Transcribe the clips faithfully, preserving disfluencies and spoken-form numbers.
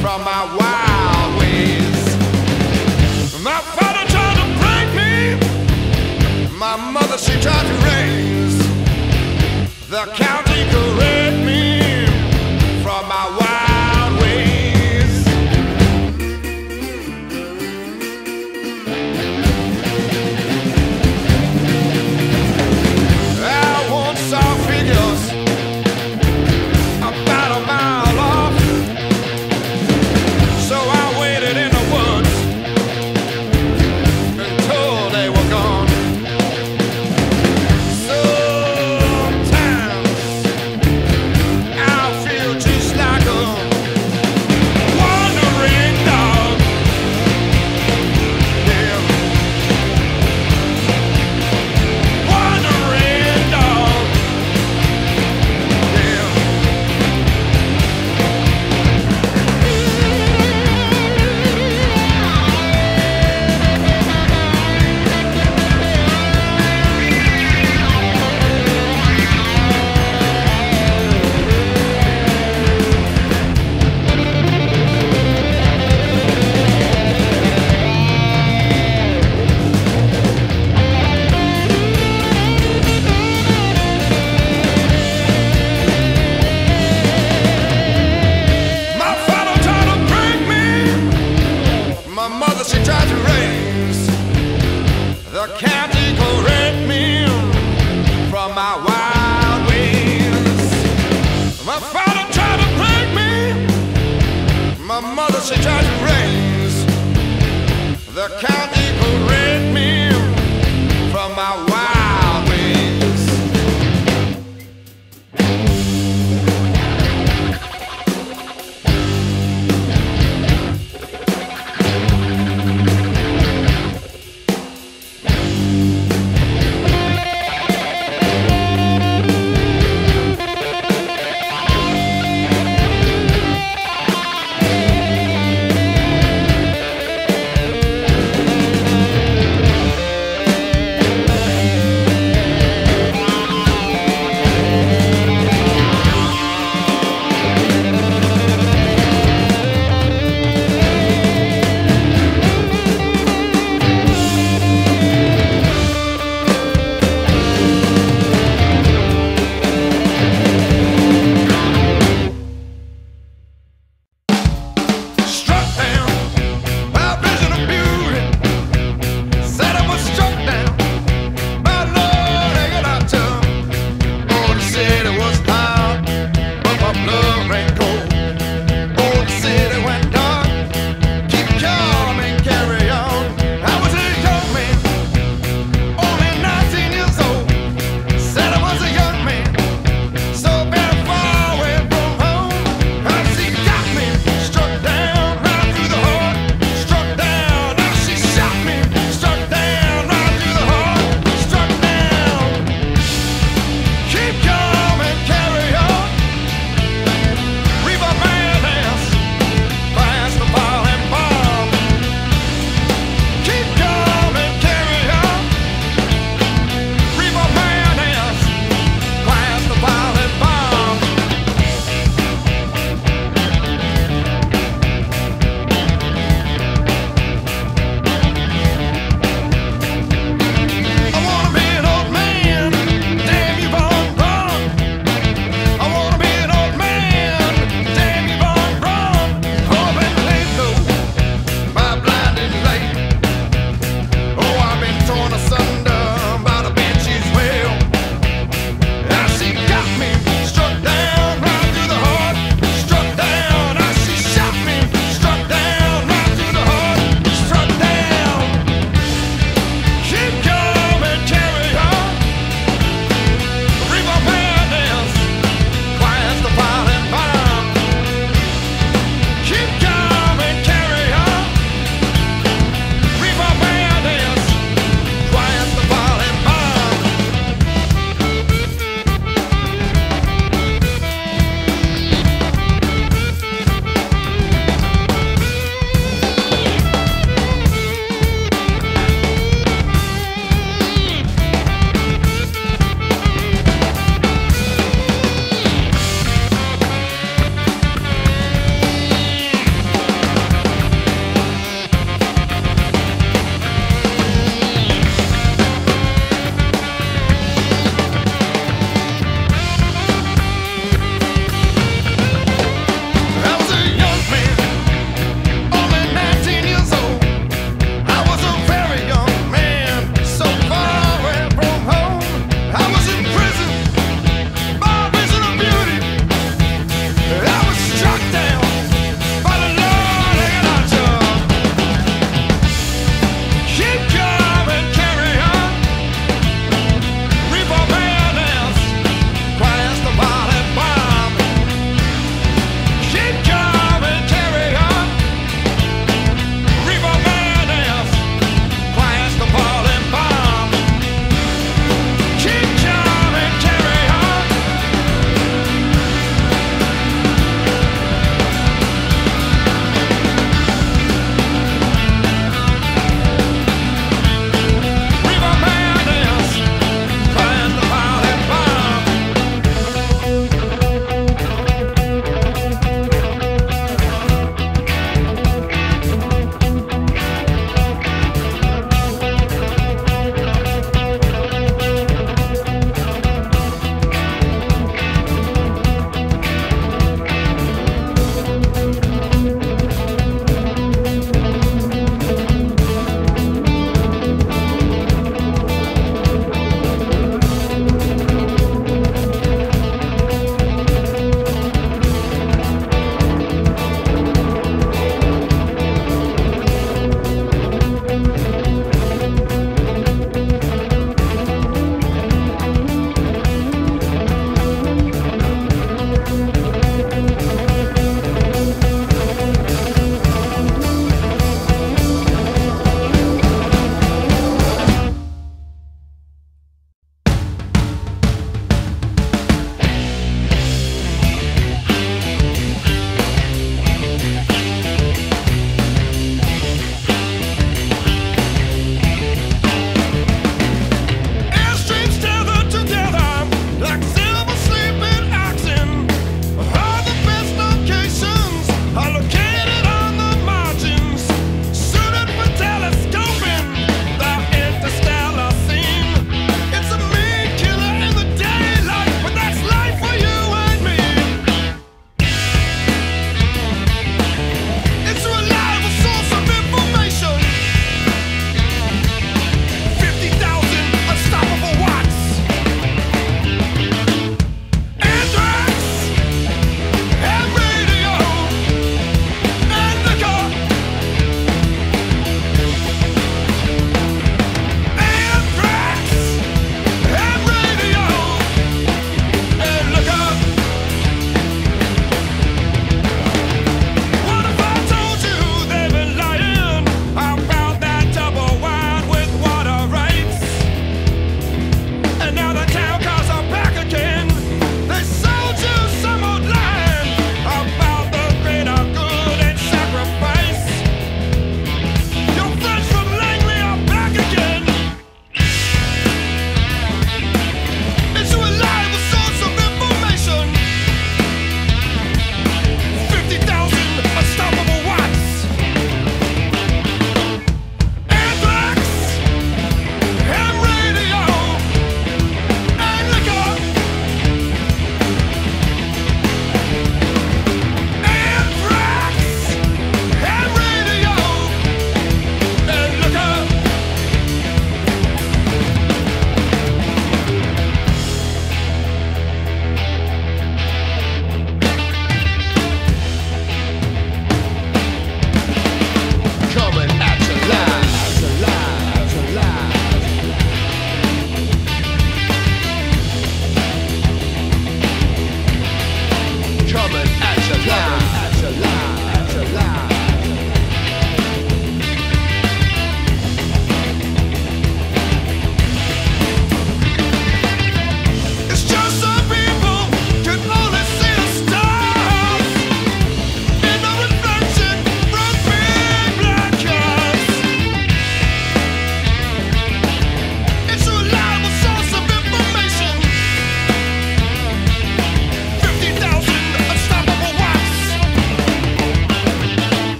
from my wild ways. My father tried to break me, my mother she tried to raise. The county correct me from my wild ways. I once saw figures about a mile off, so I waited in the woods until they were gone. The county correct me from my wild ways. My father tried to break me, my mother she tried to raise. The county correct me from my wild ways.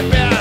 Please, please, please,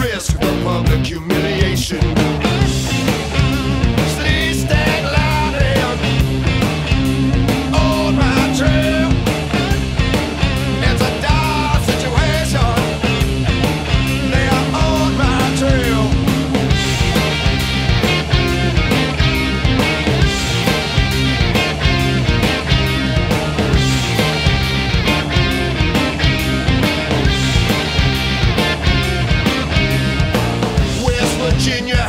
risk of public humiliation. Virginia.